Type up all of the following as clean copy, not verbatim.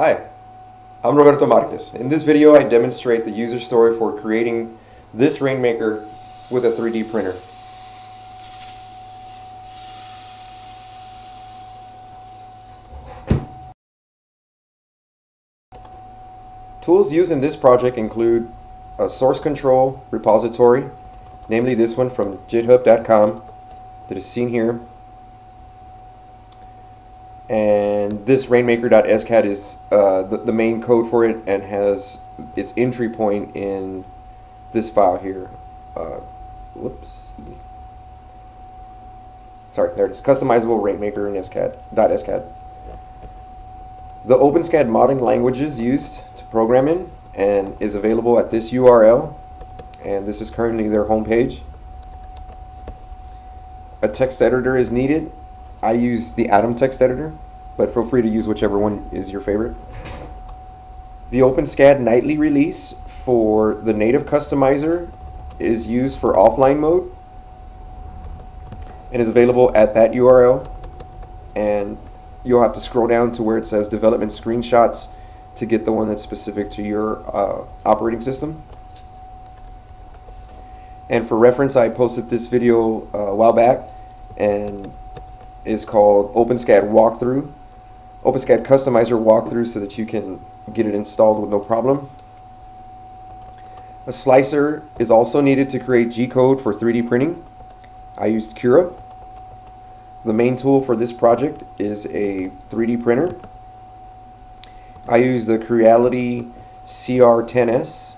Hi, I'm Roberto Marquez. In this video I demonstrate the user story for creating this Rainmaker with a 3D printer. Tools used in this project include a source control repository, namely this one from github.com that is seen here, and this rainmaker.scad is the main code for it and has its entry point in this file here. Whoops. Sorry, there it is. Customizable rainmaker.scad. The OpenSCAD modeling languages used to program in and is available at this URL, and this is currently their homepage. A text editor is needed. I use the Atom text editor, but feel free to use whichever one is your favorite. The OpenSCAD nightly release for the native customizer is used for offline mode and is available at that URL, and you'll have to scroll down to where it says development screenshots to get the one that's specific to your operating system. And for reference, I posted this video a while back and is called OpenSCAD Walkthrough, OpenSCAD Customizer Walkthrough, so that you can get it installed with no problem. A slicer is also needed to create G-code for 3D printing. I used Cura. The main tool for this project is a 3D printer. I use the Creality CR-10S,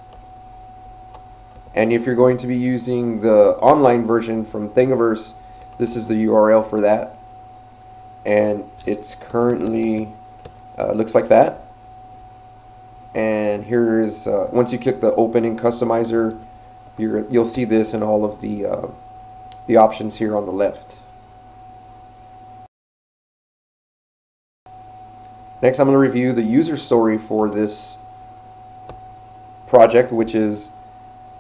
and if you're going to be using the online version from Thingiverse, this is the URL for that, and it's currently looks like that. And here is once you click the open in customizer, you'll see this and all of the options here on the left. Next, I'm going to review the user story for this project, which is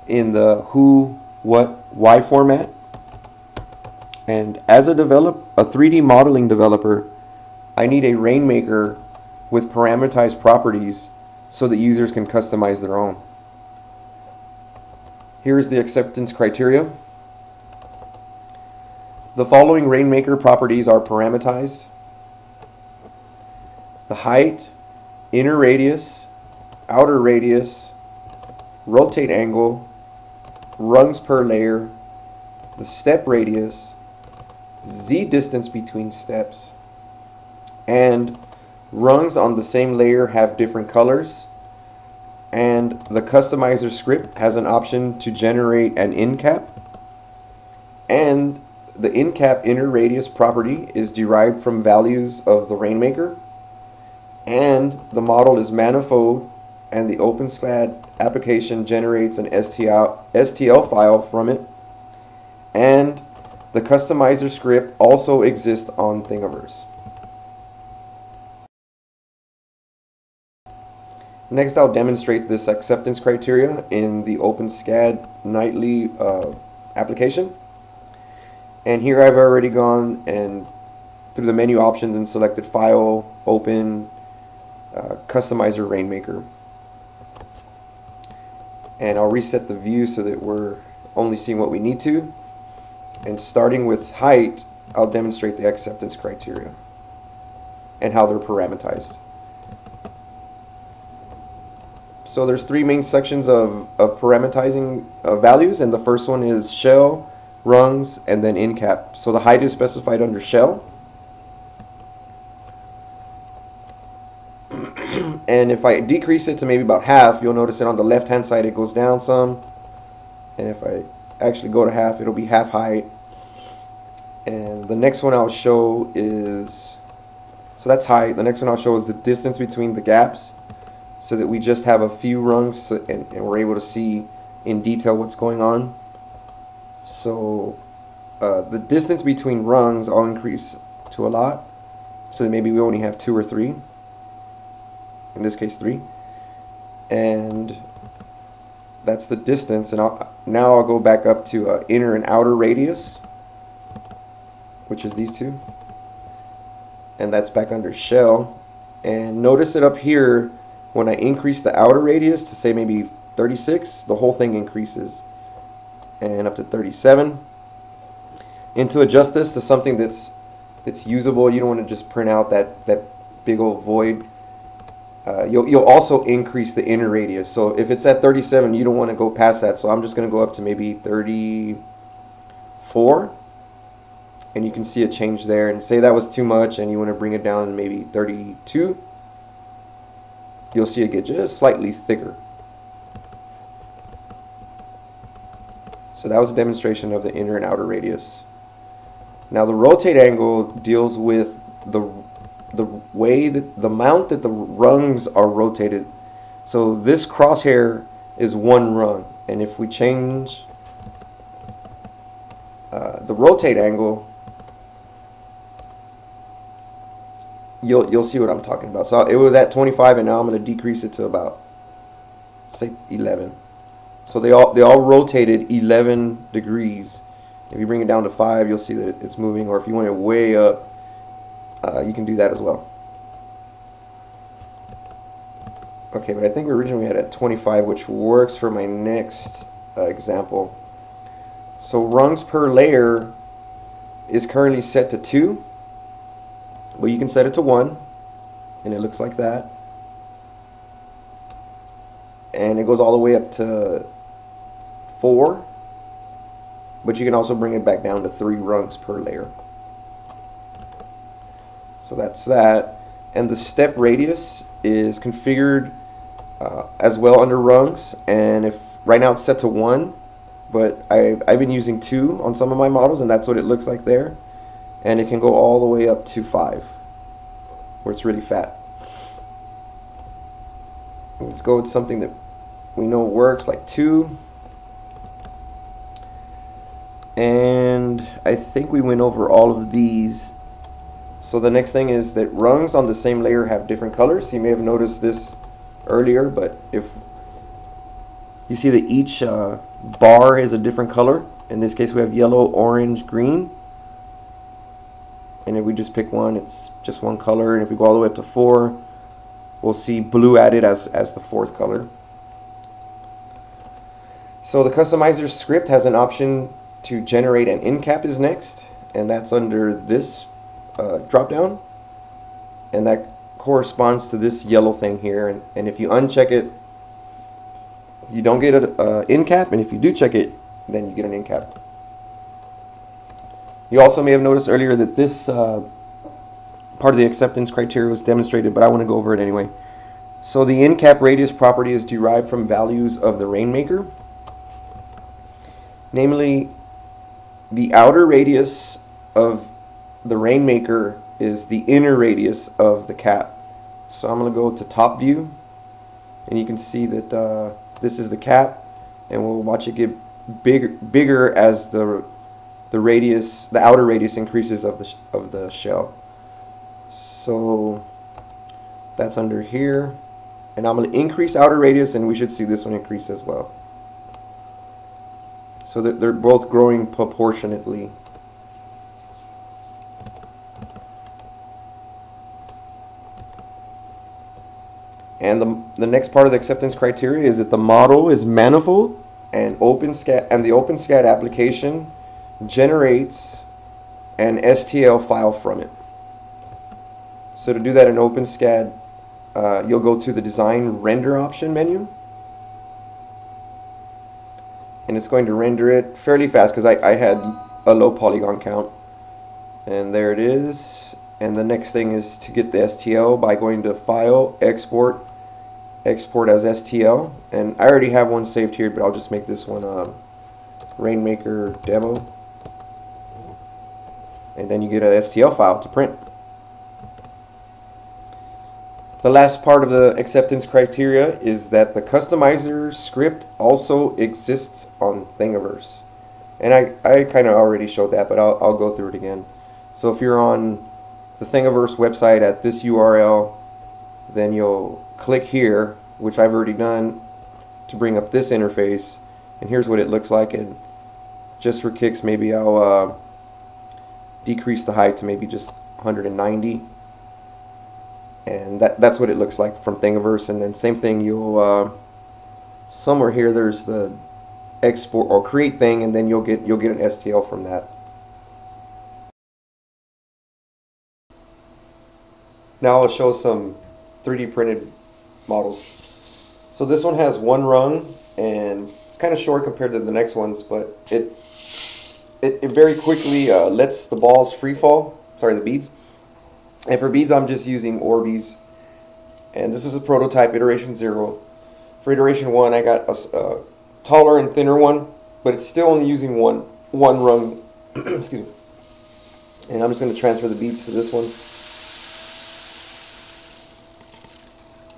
in the who, what, why format. And as a 3D modeling developer, I need a Rainmaker with parameterized properties so that users can customize their own. Here is the acceptance criteria. The following Rainmaker properties are parameterized: the height, inner radius, outer radius, rotate angle, rungs per layer, the step radius, Z distance between steps, and rungs on the same layer have different colors, and the customizer script has an option to generate an end cap, and the end cap inner radius property is derived from values of the Rainmaker, and the model is manifold, and the OpenSCAD application generates an STL file from it, and the customizer script also exists on Thingiverse. Next, I'll demonstrate this acceptance criteria in the OpenSCAD nightly application. And here I've already gone and through the menu options and selected File, Open, Customizer Rainmaker, and I'll reset the view so that we're only seeing what we need to, and starting with height, I'll demonstrate the acceptance criteria and how they're parameterized. So there's three main sections of parameterizing values, and the first one is shell, rungs, and then end cap. So the height is specified under shell. And if I decrease it to maybe about half, you'll notice that on the left hand side it goes down some, and if I actually go to half, it'll be half height. And the next one I'll show is, so that's height, the next one I'll show is the distance between the gaps, so that we just have a few rungs and we're able to see in detail what's going on. So the distance between rungs I'll increase to a lot, so that maybe we only have 2 or 3. In this case 3, and that's the distance. And now I'll go back up to inner and outer radius, which is these two, and that's back under shell, And notice it up here, when I increase the outer radius to say maybe 36, the whole thing increases, and up to 37. And to adjust this to something that's usable, you don't want to just print out that big old void. You'll also increase the inner radius. So if it's at 37, you don't want to go past that. So I'm just going to go up to maybe 34, and you can see a change there. And say that was too much, and you want to bring it down to maybe 32. You'll see it get just slightly thicker. So that was a demonstration of the inner and outer radius. Now the rotate angle deals with the way that the amount that the rungs are rotated. So this crosshair is one rung, and if we change the rotate angle, you'll see what I'm talking about. So it was at 25, and now I'm going to decrease it to about, say, 11. So they all rotated 11 degrees. If you bring it down to 5, you'll see that it's moving, or if you want it way up, you can do that as well. Okay, but I think originally we had at 25, which works for my next example. So rungs per layer is currently set to 2, but you can set it to 1, and it looks like that. And it goes all the way up to 4, but you can also bring it back down to 3 rungs per layer. So that's that. And the step radius is configured as well under rungs, and if right now it's set to 1, but I've been using 2 on some of my models, and that's what it looks like there. And it can go all the way up to 5, where it's really fat. Let's go with something that we know works, like 2. And I think we went over all of these. So the next thing is that rungs on the same layer have different colors. You may have noticed this earlier, but if you see that each bar is a different color. In this case, we have yellow, orange, green. And if we just pick one, it's just one color. And if we go all the way up to 4, we'll see blue added as the 4th color. So the customizer script has an option to generate an end cap is next, and that's under this drop-down, and that corresponds to this yellow thing here, and if you uncheck it, you don't get an end cap, and if you do check it, then you get an end cap. You also may have noticed earlier that this part of the acceptance criteria was demonstrated, but I want to go over it anyway. So the end cap radius property is derived from values of the rainmaker, namely the outer radius of the rainmaker is the inner radius of the cap. So I'm going to go to top view, and you can see that this is the cap, and we'll watch it get bigger as the radius, the outer radius increases of the shell. So that's under here, and I'm going to increase outer radius, and we should see this one increase as well. So they're both growing proportionately. And the next part of the acceptance criteria is that the model is manifold, and the OpenSCAD application generates an STL file from it. So to do that in OpenSCAD, you'll go to the Design Render option menu, and it's going to render it fairly fast because I had a low polygon count. And there it is. And the next thing is to get the STL by going to File, Export, Export as STL. And I already have one saved here, but I'll just make this one Rainmaker Demo. And then you get an STL file to print. The last part of the acceptance criteria is that the customizer script also exists on Thingiverse. And I kind of already showed that, but I'll go through it again. So if you're on the Thingiverse website at this URL, then you'll click here, which I've already done, to bring up this interface. And here's what it looks like. And just for kicks, maybe I'll decrease the height to maybe just 190. And that's what it looks like from Thingiverse. And then same thing, you'll somewhere here there's the export or create thing, and then you'll get an STL from that. Now I'll show some 3D printed models. So this one has one rung, and it's kind of short compared to the next ones, but it very quickly lets the balls free fall. Sorry, the beads. And for beads, I'm just using Orbeez. And this is a prototype, iteration 0. For iteration 1, I got a taller and thinner one, but it's still only using one rung. Excuse me. And I'm just going to transfer the beads to this one.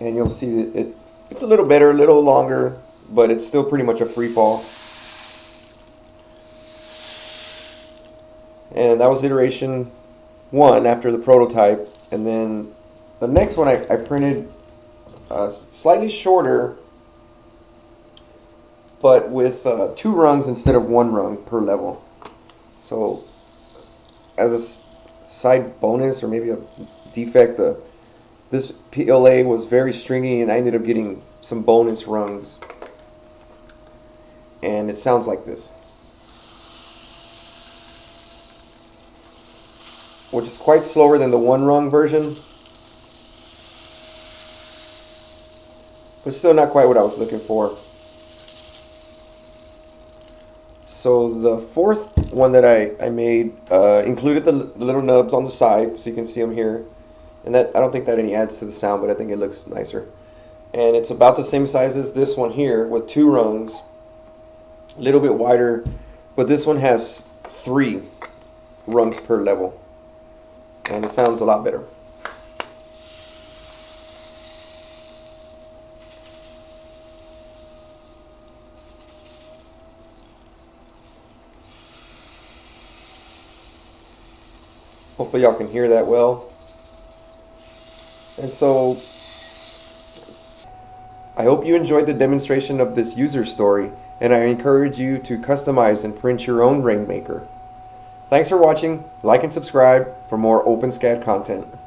And you'll see that it's a little better, a little longer, but it's still pretty much a free fall. And that was iteration 1 after the prototype, and then the next one I printed slightly shorter, but with 2 rungs instead of 1 rung per level. So as a side bonus, or maybe a defect, this PLA was very stringy, and I ended up getting some bonus rungs, and it sounds like this, which is quite slower than the one rung version, but still not quite what I was looking for. So the fourth one that I made included the little nubs on the side, so you can see them here, and that I don't think that any adds to the sound, but I think it looks nicer. And it's about the same size as this one here with 2 rungs, a little bit wider, but this one has 3 rungs per level. And it sounds a lot better. Hopefully y'all can hear that well. And so I hope you enjoyed the demonstration of this user story, and I encourage you to customize and print your own Rainmaker. Thanks for watching, like and subscribe for more OpenSCAD content.